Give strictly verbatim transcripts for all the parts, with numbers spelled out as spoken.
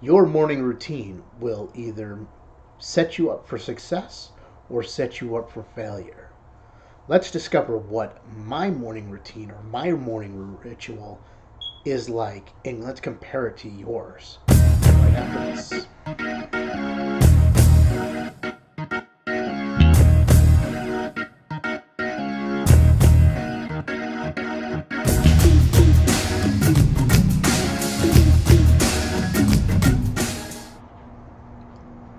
Your morning routine will either set you up for success or set you up for failure. Let's discover what my morning routine or my morning ritual is like, and let's compare it to yours right after this.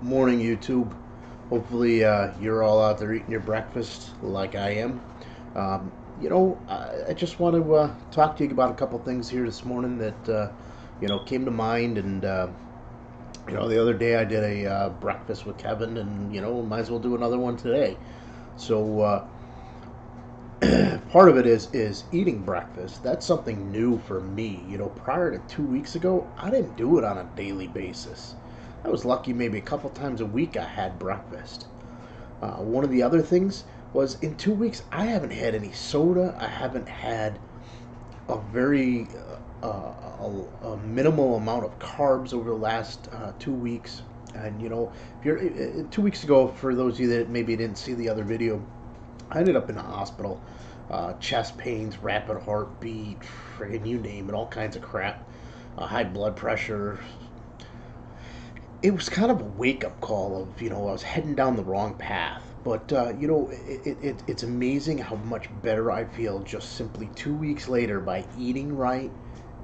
Morning, YouTube. Hopefully uh, you're all out there eating your breakfast like I am. Um, you know, I, I just want to uh, talk to you about a couple things here this morning that, uh, you know, came to mind. And, uh, you know, the other day I did a uh, breakfast with Kevin, and, you know, might as well do another one today. So uh, part of it is, is eating breakfast. That's something new for me. You know, prior to two weeks ago, I didn't do it on a daily basis. I was lucky maybe a couple times a week I had breakfast. Uh, one of the other things was, in two weeks I haven't had any soda. I haven't had a very uh, a, a minimal amount of carbs over the last uh, two weeks. And you know, if you're uh, two weeks ago, for those of you that maybe didn't see the other video, I ended up in the hospital, uh, chest pains, rapid heartbeat, friggin' you name it, all kinds of crap, uh, high blood pressure. It was kind of a wake-up call of, you know, I was heading down the wrong path. But, uh, you know, it, it, it's amazing how much better I feel just simply two weeks later by eating right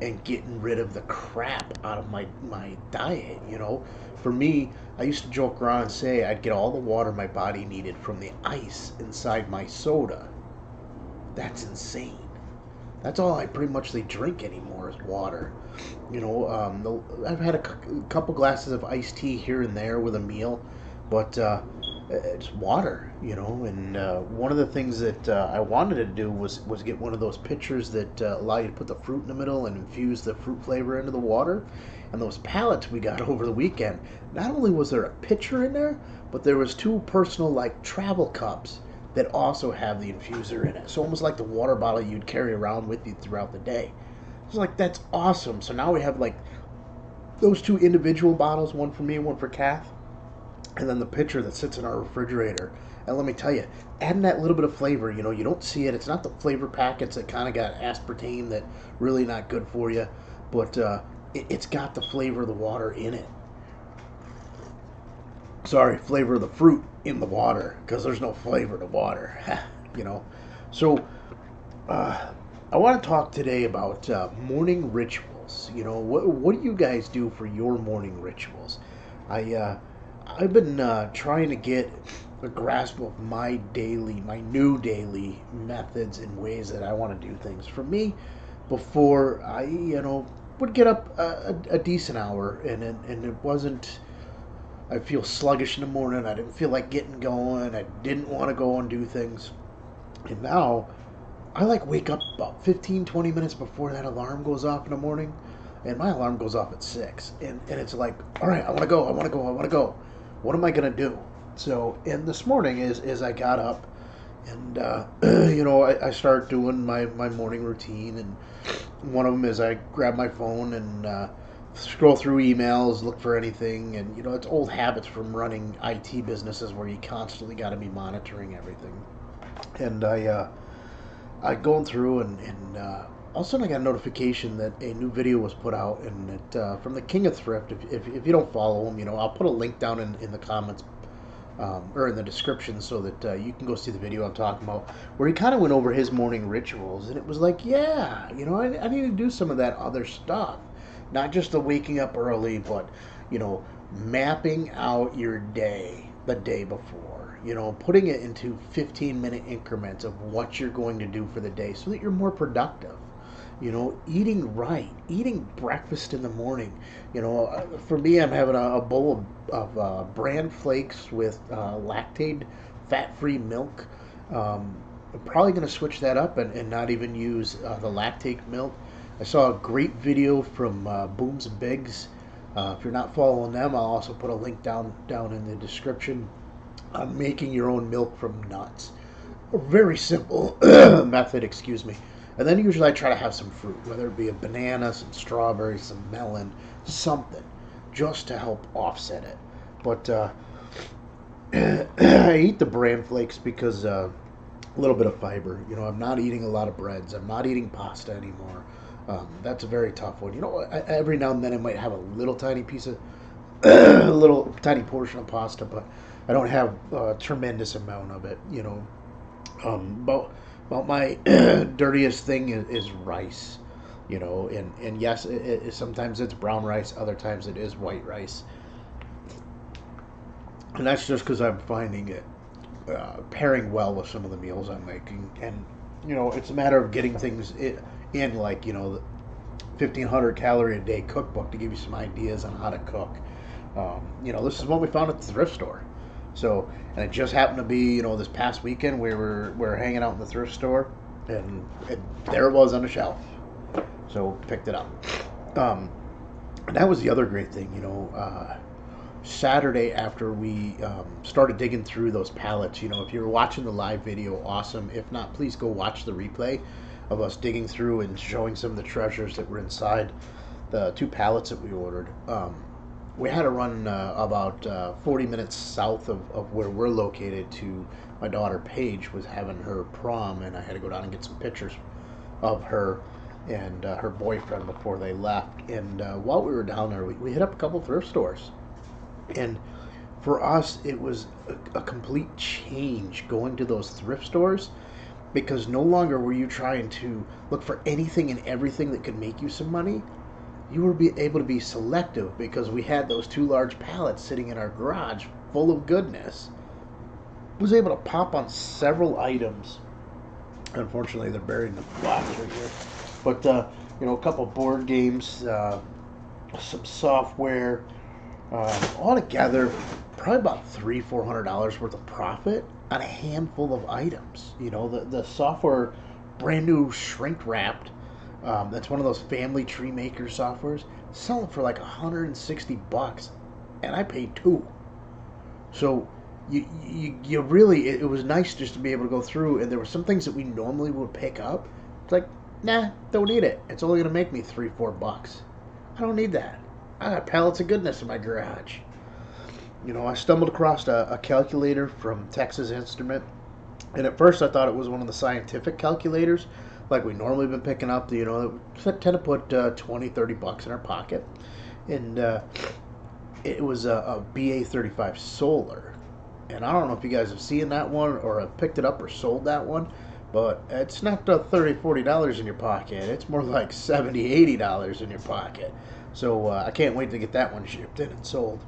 and getting rid of the crap out of my, my diet, you know. For me, I used to joke around and say I'd get all the water my body needed from the ice inside my soda. That's insane. That's all I pretty much drink anymore is water. You know, um, the, I've had a c couple glasses of iced tea here and there with a meal, but uh, it's water, you know. And uh, one of the things that uh, I wanted to do was, was get one of those pitchers that uh, allow you to put the fruit in the middle and infuse the fruit flavor into the water. And those pallets we got over the weekend, not only was there a pitcher in there, but there was two personal, like, travel cups that also have the infuser in it. So almost like the water bottle you'd carry around with you throughout the day. It's like, that's awesome. So now we have like those two individual bottles, one for me, one for Kath, and then the pitcher that sits in our refrigerator. And let me tell you, adding that little bit of flavor, you know, you don't see it. It's not the flavor packets that kind of got aspartame that really not good for you, but uh, it, it's got the flavor of the water in it. Sorry, flavor of the fruit in the water, because there's no flavor to water, you know. So uh, I want to talk today about uh, morning rituals. You know, what what do you guys do for your morning rituals? I uh, I've been uh, trying to get a grasp of my daily, my new daily methods and ways that I want to do things. For me, before I, you know, would get up a, a decent hour, and and, and it wasn't. I feel sluggish in the morning. I didn't feel like getting going. I didn't want to go and do things. And now, I like wake up about fifteen, twenty minutes before that alarm goes off in the morning. And my alarm goes off at six. And, and it's like, all right, I want to go, I want to go, I want to go. What am I going to do? So, and this morning is, is I got up and, uh, you know, I, I start doing my, my morning routine. And one of them is I grab my phone and, uh, scroll through emails, look for anything, and you know, it's old habits from running I T businesses where you constantly got to be monitoring everything. And I, uh, I go through, and, and uh, all of a sudden I got a notification that a new video was put out, and it uh, from the King of Thrift. If, if if you don't follow him, you know, I'll put a link down in in the comments um, or in the description so that uh, you can go see the video I'm talking about, where he kind of went over his morning rituals, and it was like, yeah, you know, I, I need to do some of that other stuff. Not just the waking up early, but, you know, mapping out your day the day before. You know, putting it into fifteen-minute increments of what you're going to do for the day so that you're more productive. You know, eating right. Eating breakfast in the morning. You know, for me, I'm having a, a bowl of, of uh, bran flakes with uh, Lactaid fat-free milk. Um, I'm probably going to switch that up and, and not even use uh, the Lactaid milk. I saw a great video from uh, Booms and Biggs. Uh, if you're not following them, I'll also put a link down down in the description on making your own milk from nuts. A very simple method, excuse me. And then usually I try to have some fruit, whether it be a banana, some strawberries, some melon, something. just to help offset it. But uh, I eat the bran flakes because uh, a little bit of fiber. You know, I'm not eating a lot of breads. I'm not eating pasta anymore. Um, that's a very tough one. You know, I, every now and then I might have a little tiny piece of, a little tiny portion of pasta, but I don't have a tremendous amount of it. You know, um, about, about my dirtiest thing is, is rice. You know, and, and yes, it, it, sometimes it's brown rice, other times it is white rice. And that's just because I'm finding it uh, pairing well with some of the meals I'm making. And, you know, it's a matter of getting things in, in like, you know, the fifteen hundred calorie a day cookbook to give you some ideas on how to cook. Um, you know, this is one we found at the thrift store. So, and it just happened to be, you know, this past weekend we were, we were hanging out in the thrift store, and it, there it was on the shelf. So picked it up. Um, and that was the other great thing, you know, uh, Saturday after we um, started digging through those pallets. You know, if you're watching the live video, awesome. If not, please go watch the replay of us digging through and showing some of the treasures that were inside the two pallets that we ordered. Um, we had to run uh, about uh, forty minutes south of, of where we're located to my daughter Paige was having her prom, and I had to go down and get some pictures of her and uh, her boyfriend before they left. And uh, while we were down there, we, we hit up a couple thrift stores. And for us, it was a, a complete change going to those thrift stores, because no longer were you trying to look for anything and everything that could make you some money. You were be able to be selective, because we had those two large pallets sitting in our garage full of goodness. I was able to pop on several items. Unfortunately, they're buried in the box right here. But, uh, you know, a couple board games, uh, some software, uh, all together, probably about three, four hundred dollars worth of profit on a handful of items. You know, the, the software, brand new, shrink wrapped. Um, that's one of those family tree maker softwares, selling for like a hundred and sixty bucks, and I paid two. So you, you, you really, it, it was nice just to be able to go through, and there were some things that we normally would pick up. It's like, nah, don't need it. It's only going to make me three, four bucks. I don't need that. I got pallets of goodness in my garage. You know, I stumbled across a, a calculator from Texas Instrument, and at first I thought it was one of the scientific calculators, like we normally been picking up. You know, I tend to put uh, twenty, thirty bucks in our pocket, and uh, it was a, a B A thirty-five Solar, and I don't know if you guys have seen that one or have picked it up or sold that one. But it's not the thirty, forty dollars in your pocket. It's more like seventy, eighty dollars in your pocket. So uh, I can't wait to get that one shipped in and sold.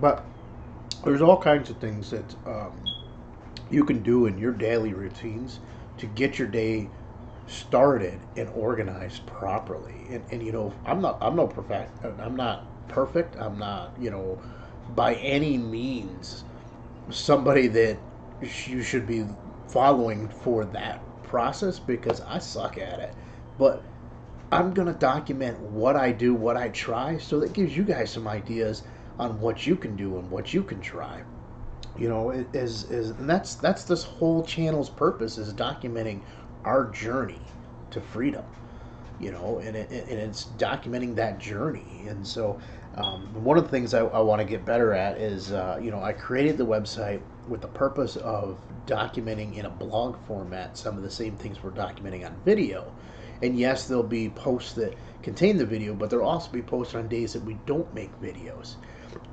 But there's all kinds of things that um, you can do in your daily routines to get your day started and organized properly. And, and you know, I'm not I'm no perfect. I'm not perfect. I'm not, you know, by any means somebody that you should be following for that process, because I suck at it. But I'm gonna document what I do, what I try, so that gives you guys some ideas on what you can do and what you can try. You know, it is is and that's that's this whole channel's purpose, is documenting our journey to freedom. You know, and it, and it's documenting that journey. And so um, one of the things I, I want to get better at is uh, you know, I created the website with the purpose of documenting in a blog format some of the same things we're documenting on video. And yes, there'll be posts that contain the video, but there'll also be posts on days that we don't make videos.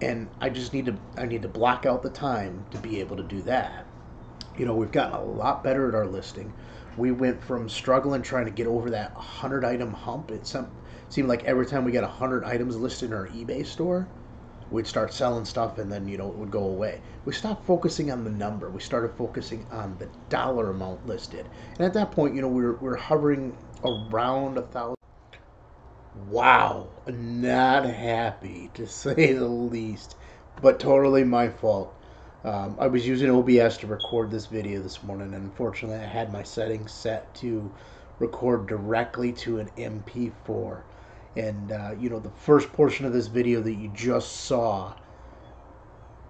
And I just need to I need to block out the time to be able to do that. You know, we've gotten a lot better at our listing. We went from struggling trying to get over that hundred item hump. It seemed like every time we got hundred items listed in our eBay store, we'd start selling stuff, and then, you know, it would go away. We stopped focusing on the number. We started focusing on the dollar amount listed. And at that point, you know, we were, we were hovering around a thousand. Wow. Not happy, to say the least, but totally my fault. Um, I was using O B S to record this video this morning, and unfortunately I had my settings set to record directly to an M P four. And, uh, you know, the first portion of this video that you just saw,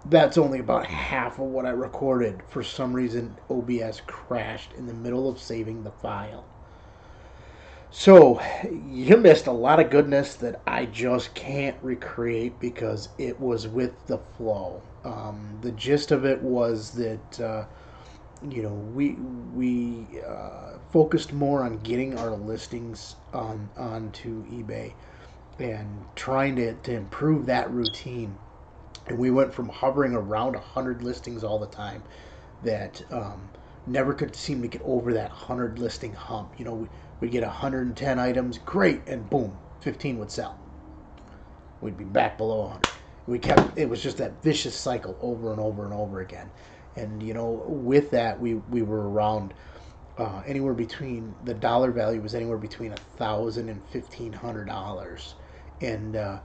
that's only about half of what I recorded. For some reason, O B S crashed in the middle of saving the file. So you missed a lot of goodness that I just can't recreate because it was with the flow. Um, the gist of it was that uh, you know we we uh, focused more on getting our listings on onto eBay and trying to, to improve that routine. And we went from hovering around one hundred listings all the time that um, never could seem to get over that one hundred listing hump. You know, we, we'd get one hundred ten items, great, and boom, fifteen would sell. We'd be back below one hundred. We kept, it was just that vicious cycle over and over and over again. And, you know, with that, we, we were around uh, anywhere between, the dollar value was anywhere between one thousand dollars and fifteen hundred dollars. And uh,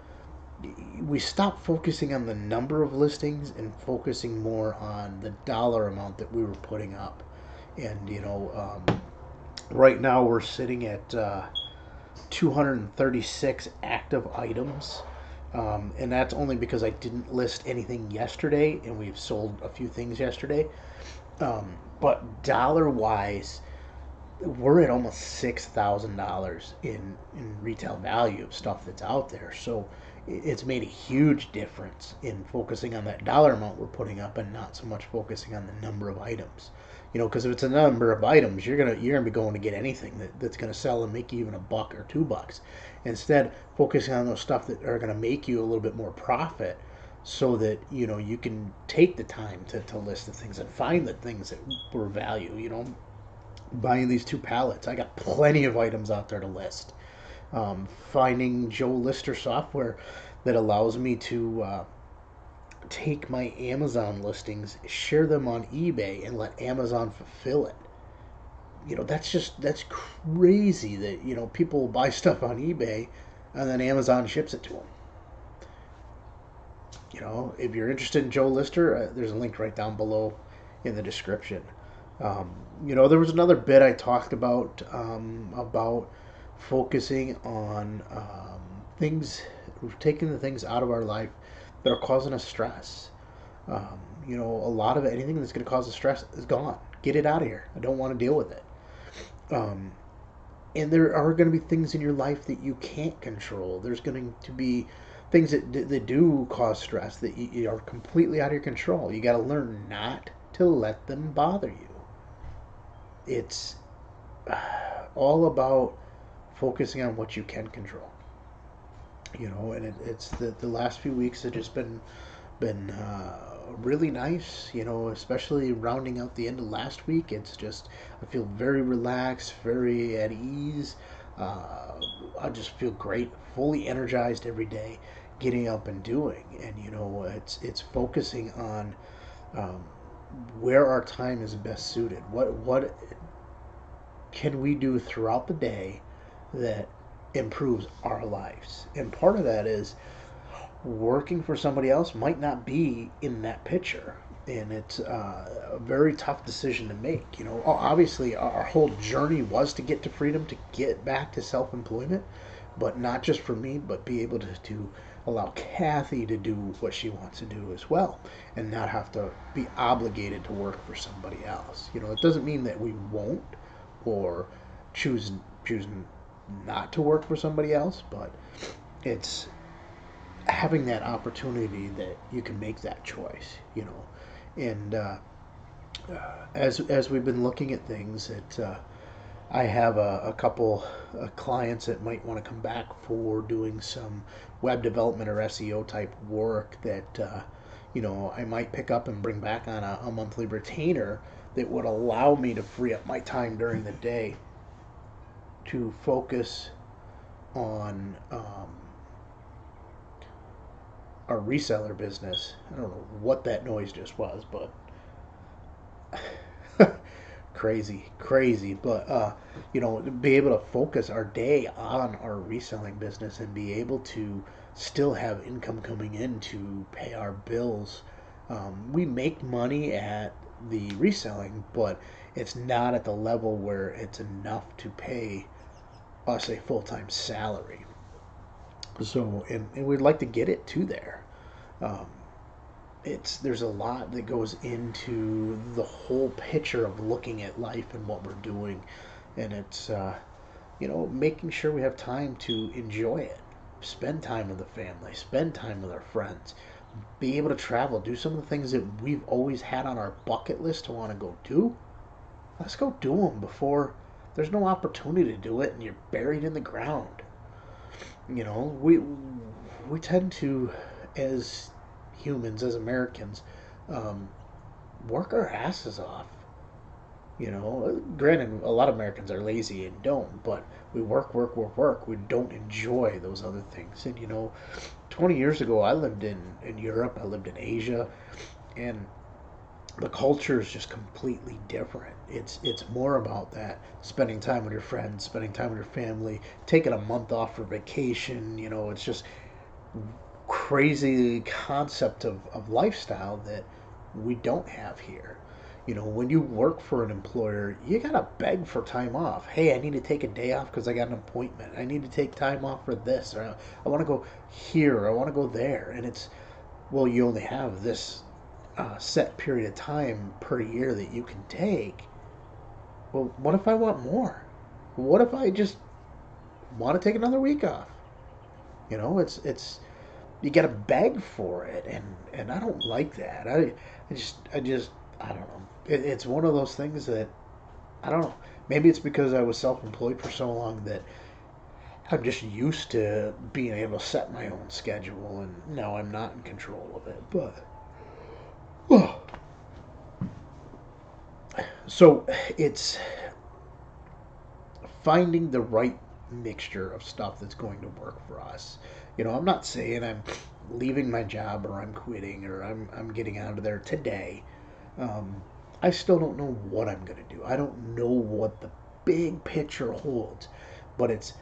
we stopped focusing on the number of listings and focusing more on the dollar amount that we were putting up. And, you know, um, right now we're sitting at uh, two hundred thirty-six active items. Um, and that's only because I didn't list anything yesterday, and we've sold a few things yesterday. Um, but dollar-wise, we're at almost six thousand dollars in, in retail value of stuff that's out there. So it's made a huge difference in focusing on that dollar amount we're putting up and not so much focusing on the number of items. You know, because if it's a number of items, you're gonna you're gonna be going to get anything that, that's gonna sell and make you even a buck or two bucks. Instead, focusing on those stuff that are gonna make you a little bit more profit, so that you know you can take the time to, to list the things and find the things that were value. You know, buying these two pallets, I got plenty of items out there to list. Um, finding JoeLister software that allows me to Uh, take my Amazon listings, share them on eBay, and let Amazon fulfill it. You know, that's just, that's crazy that, you know, people buy stuff on eBay and then Amazon ships it to them. You know, if you're interested in JoeLister, uh, there's a link right down below in the description. Um, you know, there was another bit I talked about, um, about focusing on um, things, taking the things out of our life that are causing us stress. Um, you know, a lot of anything that's going to cause us stress is gone. Get it out of here. I don't want to deal with it. Um, and there are going to be things in your life that you can't control. There's going to be things that, that do cause stress that you, are completely out of your control. You got to learn not to let them bother you. It's all about focusing on what you can control. You know, and it, it's the, the last few weeks have just been been uh, really nice, you know, especially rounding out the end of last week. It's just, I feel very relaxed, very at ease. Uh, I just feel great, fully energized every day, getting up and doing. And, you know, it's, it's focusing on um, where our time is best suited. What, what can we do throughout the day that improves our lives? And part of that is working for somebody else might not be in that picture, and it's uh, a very tough decision to make. You know, obviously our whole journey was to get to freedom, to get back to self-employment, but not just for me, but be able to, to allow Kathy to do what she wants to do as well, and not have to be obligated to work for somebody else. You know, it doesn't mean that we won't or choose choose not to work for somebody else, but it's having that opportunity that you can make that choice, you know. And uh, uh, as as we've been looking at things, it uh, I have a, a couple uh, clients that might want to come back for doing some web development or S E O type work that uh, you know, I might pick up and bring back on a, a monthly retainer that would allow me to free up my time during the day to focus on um, our reseller business. I don't know what that noise just was, but crazy, crazy. But, uh, you know, be able to focus our day on our reselling business and be able to still have income coming in to pay our bills. Um, we make money at the reselling, but it's not at the level where it's enough to pay us a full-time salary. So and, and we'd like to get it to there. Um, it's there's a lot that goes into the whole picture of looking at life and what we're doing, and it's uh, you know, making sure we have time to enjoy it, spend time with the family, spend time with our friends, be able to travel, do some of the things that we've always had on our bucket list to want to go do. Let's go do them before there's no opportunity to do it and you're buried in the ground. You know, we we tend to, as humans, as Americans, um, work our asses off. You know, granted, a lot of Americans are lazy and don't, but we work, work, work, work. We don't enjoy those other things. And, you know, twenty years ago, I lived in, in Europe, I lived in Asia, and the culture is just completely different. It's it's more about that, spending time with your friends, spending time with your family, taking a month off for vacation. You know, it's just crazy concept of, of lifestyle that we don't have here. You know, when you work for an employer, you got to beg for time off. Hey, I need to take a day off because I got an appointment. I need to take time off for this. Or I want to go here. I want to go there. And it's, well, you only have this Uh, set period of time per year that you can take. Well, what if I want more? What if I just want to take another week off? You know, it's it's you got to beg for it, and and I don't like that. I, I just I just I don't know. It, it's one of those things that I don't know. Maybe it's because I was self-employed for so long that I'm just used to being able to set my own schedule, and now I'm not in control of it, but. So it's finding the right mixture of stuff that's going to work for us. You know, I'm not saying I'm leaving my job or I'm quitting or I'm I'm getting out of there today. Um, I still don't know what I'm going to do. I don't know what the big picture holds, but it's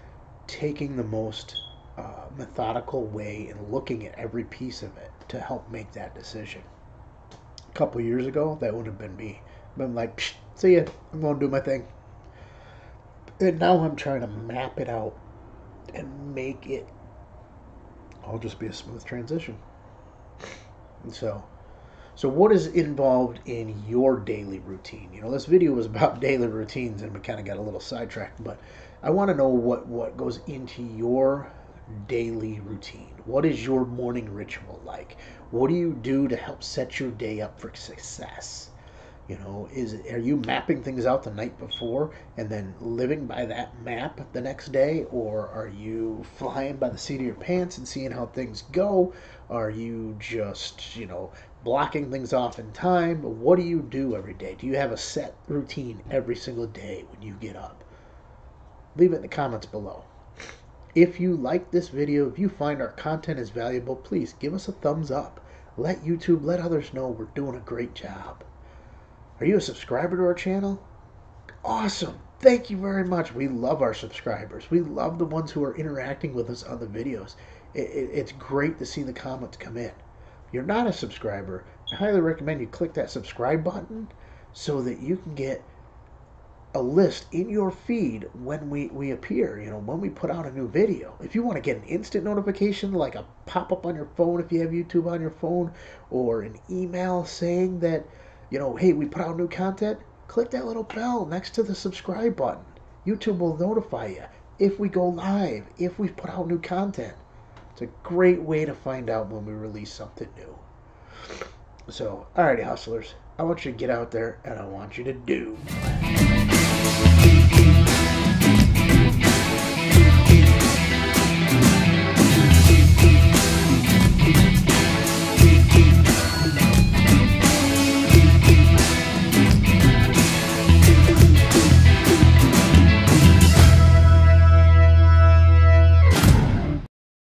taking the most uh, methodical way and looking at every piece of it to help make that decision. Couple years ago, that would have been me. Been like, psh, see ya, I'm going to do my thing. And now I'm trying to map it out and make it all just be a smooth transition. And so, so what is involved in your daily routine? You know, this video was about daily routines and we kind of got a little sidetracked, but I want to know what, what goes into your daily routine. What is your morning ritual like? What do you do to help set your day up for success? You know, is are you mapping things out the night before and then living by that map the next day? Or are you flying by the seat of your pants and seeing how things go? Are you just, you know, blocking things off in time? What do you do every day? Do you have a set routine every single day when you get up? Leave it in the comments below. If you like this video, if you find our content is valuable, please give us a thumbs up. Let YouTube, let others know we're doing a great job. Are you a subscriber to our channel? Awesome. Thank you very much. We love our subscribers. We love the ones who are interacting with us on the videos. It, it, it's great to see the comments come in. If you're not a subscriber, I highly recommend you click that subscribe button so that you can get a list in your feed when we, we appear, you know, when we put out a new video. If you want to get an instant notification, like a pop-up on your phone if you have YouTube on your phone, or an email saying that, you know, hey, we put out new content, click that little bell next to the subscribe button. YouTube will notify you if we go live, if we put out new content. It's a great way to find out when we release something new. So, alrighty, hustlers, I want you to get out there and I want you to do.